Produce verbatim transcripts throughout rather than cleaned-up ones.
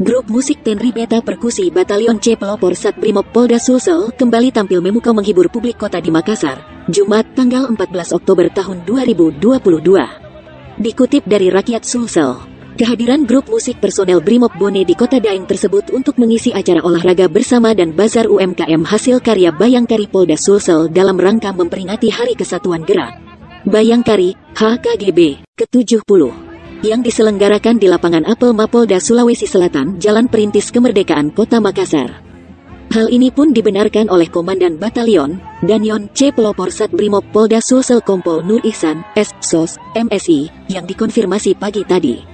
Grup musik Tenri Beta Perkusi Batalion C Pelopor Sat Brimob Polda Sulsel kembali tampil memukau menghibur publik kota di Makassar, Jumat tanggal empat belas Oktober tahun dua ribu dua puluh dua. Dikutip dari Rakyat Sulsel, kehadiran grup musik personel Brimob Bone di kota Daeng tersebut untuk mengisi acara olahraga bersama dan bazar U M K M hasil karya Bhayangkari Polda Sulsel dalam rangka memperingati Hari Kesatuan Gerak Bhayangkari H K G B ke tujuh puluh. Yang diselenggarakan di lapangan Apel Mapolda Sulawesi Selatan, Jalan Perintis Kemerdekaan Kota Makassar. Hal ini pun dibenarkan oleh Komandan Batalion, Danyon C Pelopor Sat Brimob Polda Sulsel Kompol Nur Ihsan S. S O S M.Si, yang dikonfirmasi pagi tadi.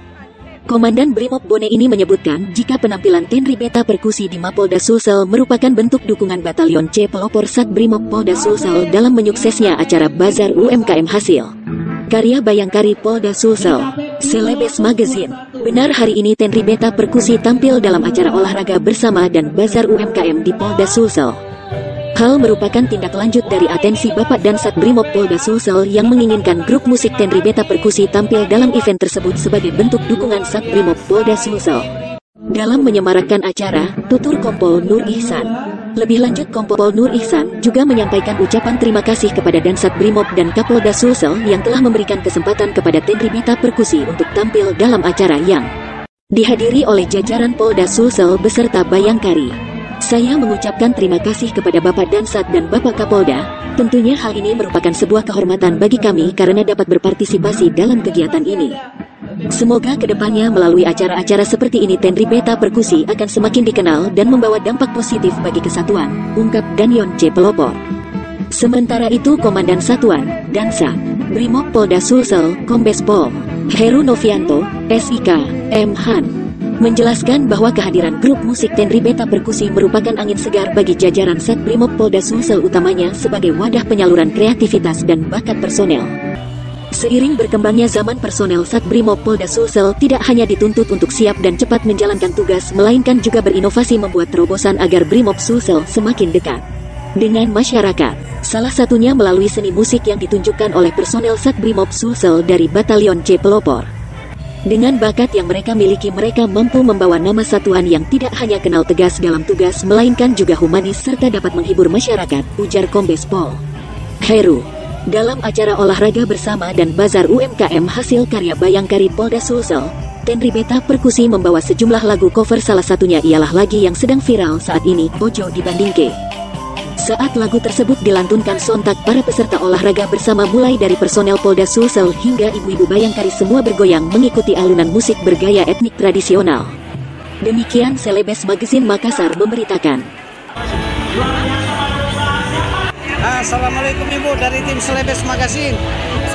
Komandan Brimob Bone ini menyebutkan jika penampilan Tenri Beta Perkusi di Mapolda Sulsel merupakan bentuk dukungan Batalion C Pelopor Sat Brimob Polda Sulsel dalam menyuksesnya acara bazar U M K M hasil karya Bhayangkari Polda Sulsel. Celebes Magazine, benar hari ini Tenri Beta Perkusi tampil dalam acara olahraga bersama dan bazar U M K M di Polda Sulsel. Hal merupakan tindak lanjut dari atensi Bapak Dansat Brimob Polda Sulsel yang menginginkan grup musik Tenri Beta Perkusi tampil dalam event tersebut sebagai bentuk dukungan Sat Brimob Polda Sulsel. Dalam menyemarakan acara, tutur Kompol Nur Ihsan. Lebih lanjut, Kompol Nur Ihsan juga menyampaikan ucapan terima kasih kepada Dansat Brimob dan Kapolda Sulsel yang telah memberikan kesempatan kepada Tenri Beta Perkusi untuk tampil dalam acara yang dihadiri oleh jajaran Polda Sulsel beserta Bhayangkari. Saya mengucapkan terima kasih kepada Bapak Dansat dan Bapak Kapolda. Tentunya hal ini merupakan sebuah kehormatan bagi kami karena dapat berpartisipasi dalam kegiatan ini. Semoga kedepannya melalui acara-acara seperti ini Tenri Beta Perkusi akan semakin dikenal dan membawa dampak positif bagi kesatuan, ungkap Danyon C Pelopor. Sementara itu Komandan Satuan, Dansat Brimob Polda Sulsel, Kombes Pol Heru Novianto, S I K, M Han, menjelaskan bahwa kehadiran grup musik Tenri Beta Perkusi merupakan angin segar bagi jajaran Sat Brimob Polda Sulsel utamanya sebagai wadah penyaluran kreativitas dan bakat personel. Seiring berkembangnya zaman, personel Sat Brimob Polda Sulsel tidak hanya dituntut untuk siap dan cepat menjalankan tugas, melainkan juga berinovasi membuat terobosan agar Brimob Sulsel semakin dekat dengan masyarakat. Salah satunya melalui seni musik yang ditunjukkan oleh personel Sat Brimob Sulsel dari Batalion C Pelopor. Dengan bakat yang mereka miliki, mereka mampu membawa nama satuan yang tidak hanya kenal tegas dalam tugas, melainkan juga humanis serta dapat menghibur masyarakat, ujar Kombes Pol Heru. Dalam acara olahraga bersama dan bazar U M K M hasil karya Bhayangkari Polda Sulsel, Tenri Beta Perkusi membawa sejumlah lagu cover, salah satunya ialah lagu yang sedang viral saat ini, Ojo Dibandingke. Saat lagu tersebut dilantunkan sontak, para peserta olahraga bersama mulai dari personel Polda Sulsel hingga ibu-ibu Bhayangkari semua bergoyang mengikuti alunan musik bergaya etnik tradisional. Demikian Celebes Magazine Makassar memberitakan. Assalamualaikum Ibu dari tim Celebes Magazine.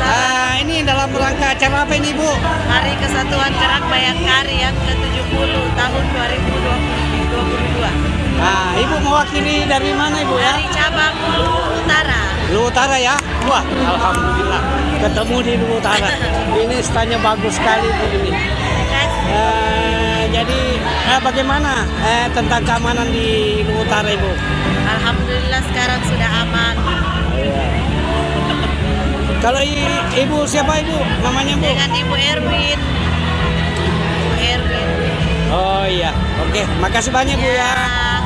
Ah, ini dalam rangka acara apa ini Ibu? Hari Kesatuan Gerak Bhayangkari yang ke tujuh puluh tahun dua ribu dua puluh dua. Ah, Ibu mewakili dari mana Ibu ya? Dari cabang Luwu Utara. Luwu Utara ya? Wah, alhamdulillah ketemu di Luwu Utara. Ini standnya bagus sekali Bu ini. Eh, jadi eh, bagaimana eh, tentang keamanan di Luwu Utara Ibu? Alhamdulillah sekarang sudah aman. Kalau ibu siapa ibu? Namanya Bu? Dengan Ibu Erwin. Ibu Erwin. Oh iya, oke. Makasih banyak ya. Bu ya. Oh,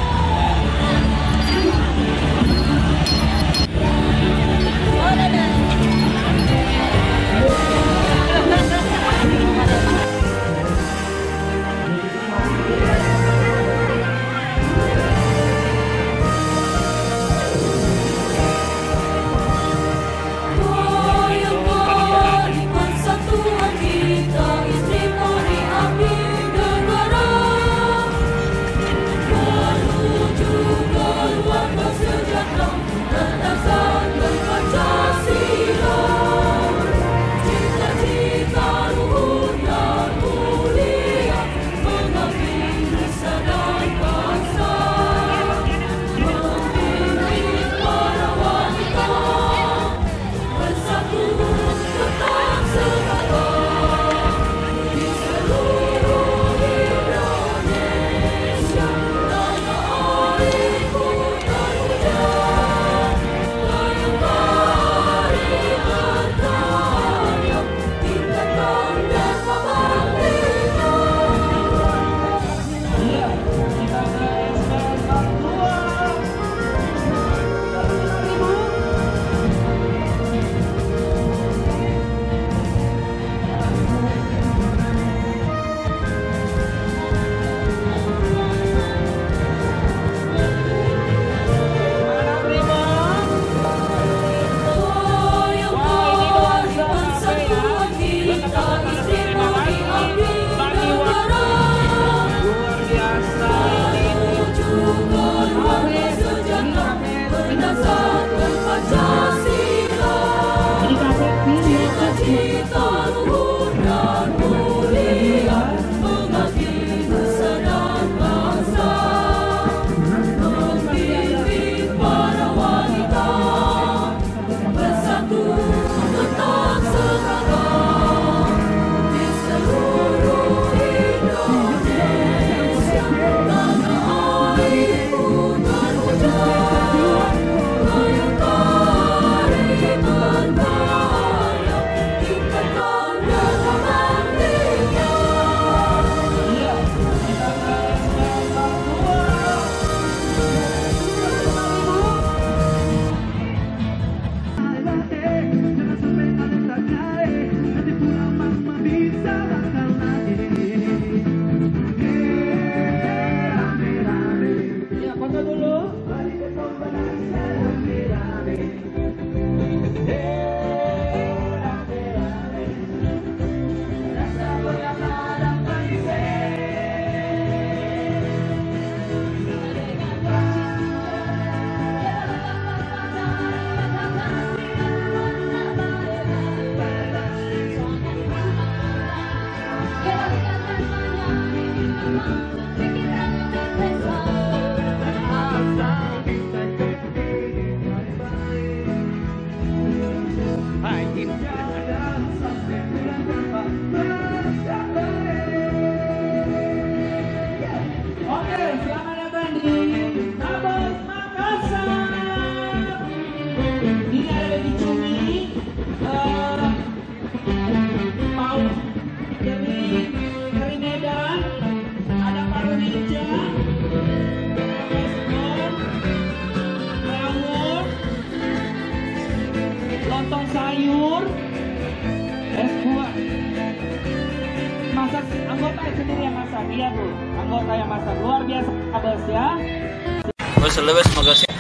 Celebes Magazine,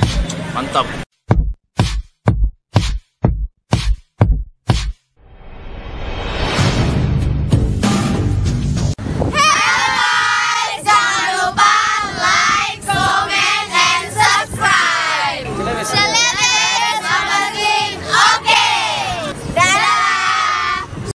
mantap.